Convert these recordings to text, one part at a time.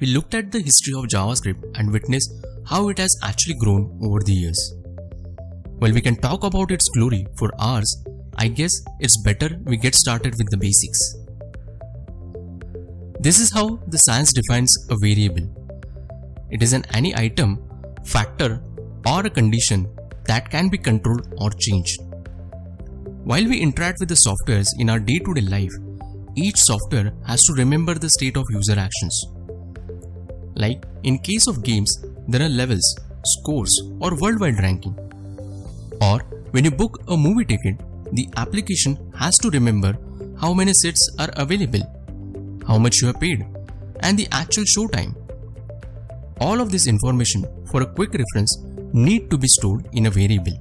we looked at the history of JavaScript and witnessed how it has actually grown over the years. While we can talk about its glory for hours, I guess it's better we get started with the basics. This is how the science defines a variable. It is any item, factor, or a condition that can be controlled or changed. While we interact with the softwares in our day-to-day life, each software has to remember the state of user actions. Like in case of games, there are levels, scores, or worldwide ranking. Or when you book a movie ticket, the application has to remember how many seats are available, how much you have paid, and the actual show time. All of this information for a quick reference need to be stored in a variable.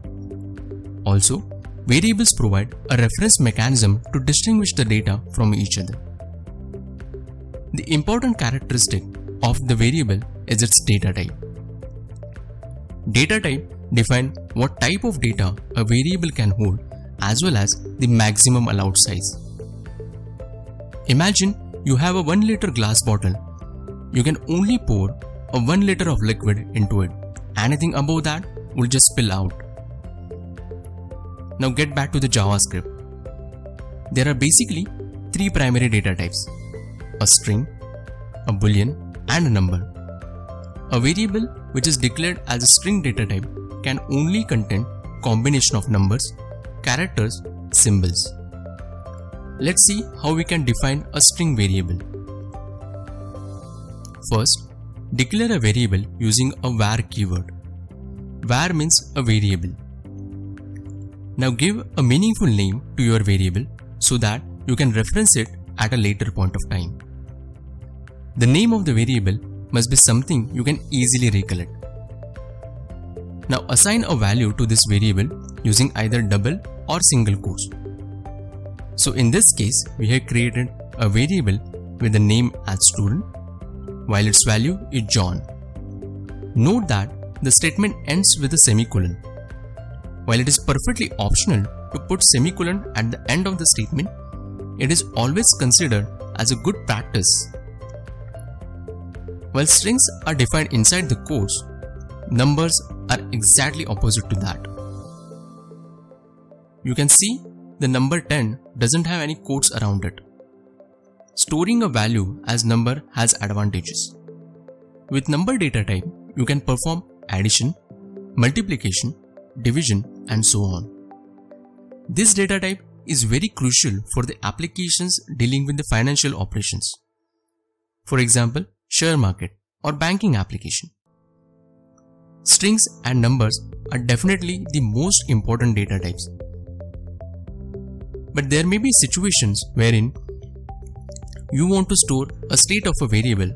Also, variables provide a reference mechanism to distinguish the data from each other. The important characteristic of the variable is its data type. Data type defines what type of data a variable can hold as well as the maximum allowed size. Imagine you have a 1-liter glass bottle. You can only pour a 1 liter of liquid into it. Anything above that will just spill out. Now get back to the JavaScript. There are basically three primary data types: a string, a boolean, and a number. A variable which is declared as a string data type can only contain combination of numbers, characters, symbols. Let's see how we can define a string variable. First, declare a variable using a var keyword. Var means a variable. Now give a meaningful name to your variable so that you can reference it at a later point of time. The name of the variable must be something you can easily recollect. Now assign a value to this variable using either double or single quotes. So in this case, we have created a variable with the name as student, while its value is John. Note that the statement ends with a semicolon. While it is perfectly optional to put semicolon at the end of the statement, it is always considered as a good practice. While strings are defined inside the quotes, numbers are exactly opposite to that. You can see the number 10 doesn't have any quotes around it. Storing a value as number has advantages. With number data type, you can perform addition, multiplication, division, and so on. This data type is very crucial for the applications dealing with the financial operations. For example, share market or banking application. Strings and numbers are definitely the most important data types. But there may be situations wherein you want to store a state of a variable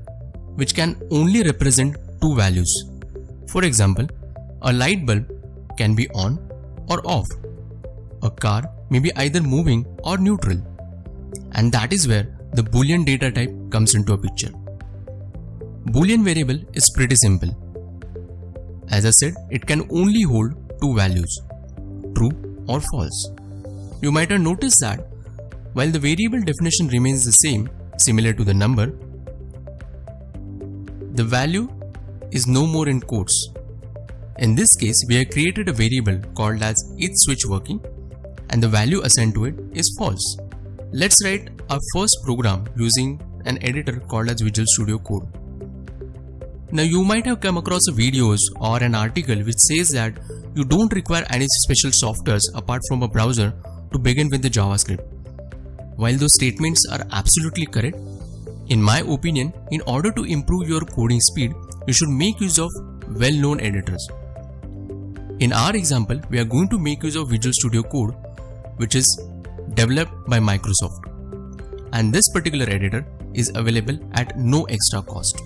which can only represent two values. For example, a light bulb can be on or off. A car may be either moving or neutral. And that is where the Boolean data type comes into a picture. Boolean variable is pretty simple. As I said, it can only hold two values, true or false. You might have noticed that while the variable definition remains the same, similar to the number, the value is no more in quotes. In this case, we have created a variable called as isSwitchWorking and the value assigned to it is false. Let's write our first program using an editor called as Visual Studio Code. Now you might have come across videos or an article which says that you don't require any special softwares apart from a browser to begin with the JavaScript. While those statements are absolutely correct, in my opinion, in order to improve your coding speed, you should make use of well-known editors. In our example, we are going to make use of Visual Studio Code, which is developed by Microsoft. And this particular editor is available at no extra cost.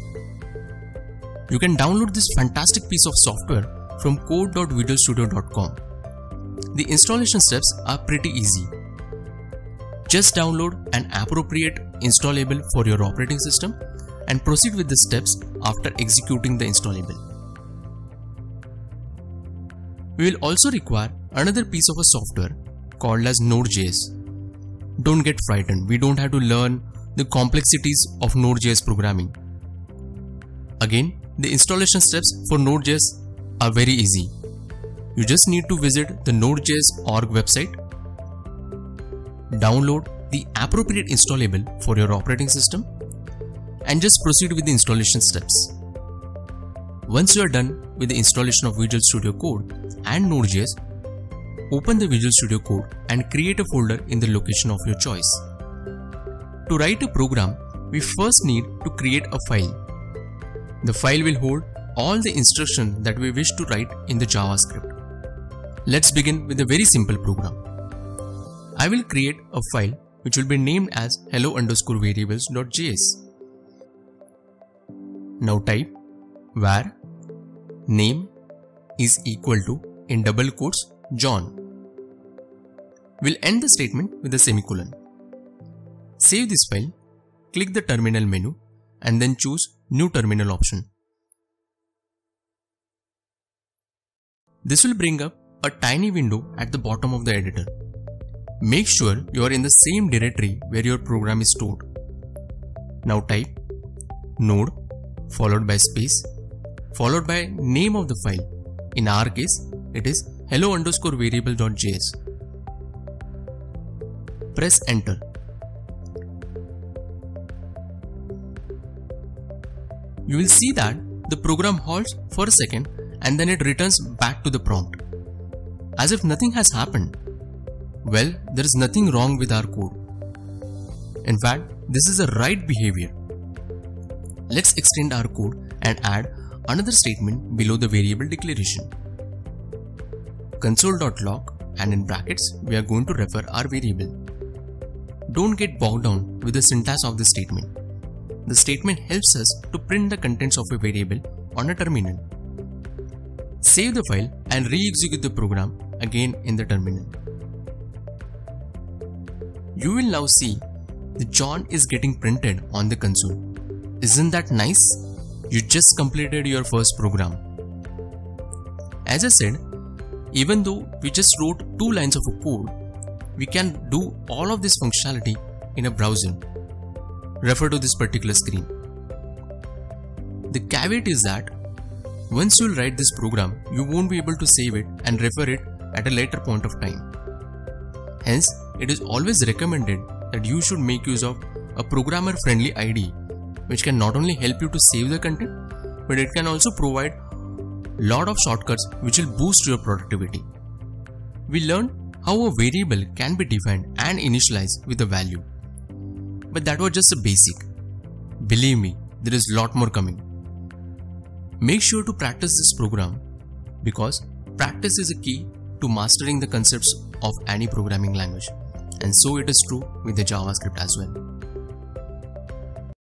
You can download this fantastic piece of software from code.visualstudio.com. The installation steps are pretty easy. Just download an appropriate installable for your operating system and proceed with the steps after executing the installable. We will also require another piece of a software called as Node.js. Don't get frightened, we don't have to learn the complexities of Node.js programming. Again, the installation steps for Node.js are very easy. You just need to visit the nodejs.org website, download the appropriate installable for your operating system, and just proceed with the installation steps. Once you are done with the installation of Visual Studio Code and Node.js, open the Visual Studio Code and create a folder in the location of your choice. To write a program, we first need to create a file. The file will hold all the instructions that we wish to write in the JavaScript. Let's begin with a very simple program. I will create a file which will be named as hello_variables.js. Now type var name is equal to, in double quotes, John. We'll end the statement with a semicolon. Save this file, click the terminal menu and then choose new terminal option. This will bring up a tiny window at the bottom of the editor. Make sure you are in the same directory where your program is stored. Now type node followed by space followed by name of the file. In our case, it is hello_variable.js. Press enter. You will see that the program halts for a second and then it returns back to the prompt, as if nothing has happened. Well, there is nothing wrong with our code. In fact, this is a right behavior. Let's extend our code and add another statement below the variable declaration. Console.log, and in brackets we are going to refer our variable. Don't get bogged down with the syntax of this statement. The statement helps us to print the contents of a variable on a terminal. Save the file and re-execute the program again in the terminal. You will now see that John is getting printed on the console. Isn't that nice? You just completed your first program. As I said, even though we just wrote 2 lines of a code, we can do all of this functionality in a browser. Refer to this particular screen. The caveat is that once you write this program, you won't be able to save it and refer it at a later point of time. Hence, it is always recommended that you should make use of a programmer-friendly IDE, which can not only help you to save the content, but it can also provide lot of shortcuts which will boost your productivity. We learned how a variable can be defined and initialized with a value. But that was just a basic. Believe me, there is lot more coming. Make sure to practice this program, because practice is a key to mastering the concepts of any programming language, and so it is true with the JavaScript as well.